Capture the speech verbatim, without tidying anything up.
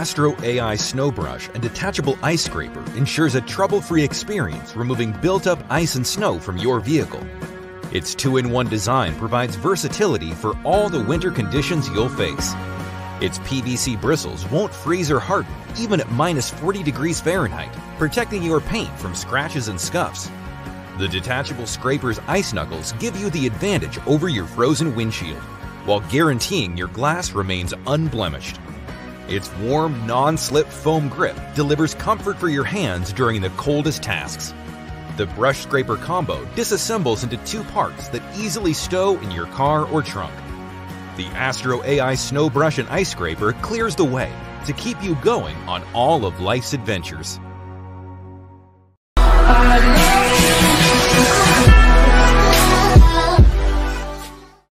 AstroAI Snow Brush and Detachable Ice Scraper ensures a trouble-free experience removing built-up ice and snow from your vehicle. Its two in one design provides versatility for all the winter conditions you'll face. Its P V C bristles won't freeze or harden even at minus forty degrees Fahrenheit, protecting your paint from scratches and scuffs. The Detachable Scraper's ice knuckles give you the advantage over your frozen windshield, while guaranteeing your glass remains unblemished. Its warm, non-slip foam grip delivers comfort for your hands during the coldest tasks. The brush scraper combo disassembles into two parts that easily stow in your car or trunk. The AstroAI Snow Brush and Ice Scraper clears the way to keep you going on all of life's adventures.